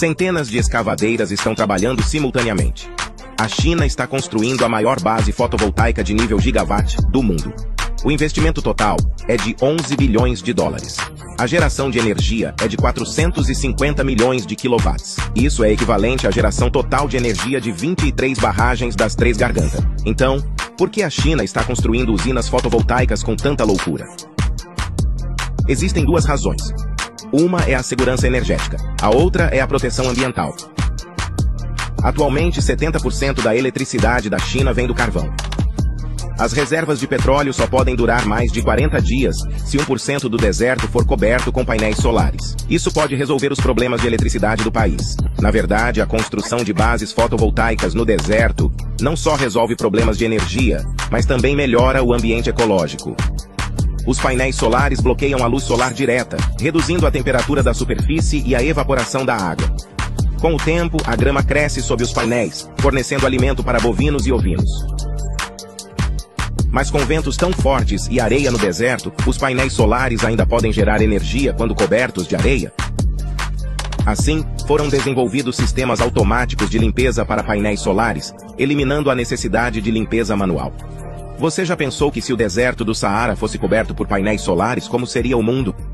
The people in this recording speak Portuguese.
Centenas de escavadeiras estão trabalhando simultaneamente. A China está construindo a maior base fotovoltaica de nível gigawatt do mundo. O investimento total é de 11 bilhões de dólares. A geração de energia é de 450 milhões de quilowatts. Isso é equivalente à geração total de energia de 23 barragens das Três Gargantas. Então, por que a China está construindo usinas fotovoltaicas com tanta loucura? Existem duas razões. Uma é a segurança energética, a outra é a proteção ambiental. Atualmente, 70% da eletricidade da China vem do carvão. As reservas de petróleo só podem durar mais de 40 dias, se 1% do deserto for coberto com painéis solares. Isso pode resolver os problemas de eletricidade do país. Na verdade, a construção de bases fotovoltaicas no deserto não só resolve problemas de energia, mas também melhora o ambiente ecológico. Os painéis solares bloqueiam a luz solar direta, reduzindo a temperatura da superfície e a evaporação da água. Com o tempo, a grama cresce sob os painéis, fornecendo alimento para bovinos e ovinos. Mas com ventos tão fortes e areia no deserto, os painéis solares ainda podem gerar energia quando cobertos de areia. Assim, foram desenvolvidos sistemas automáticos de limpeza para painéis solares, eliminando a necessidade de limpeza manual. Você já pensou que se o deserto do Saara fosse coberto por painéis solares, como seria o mundo?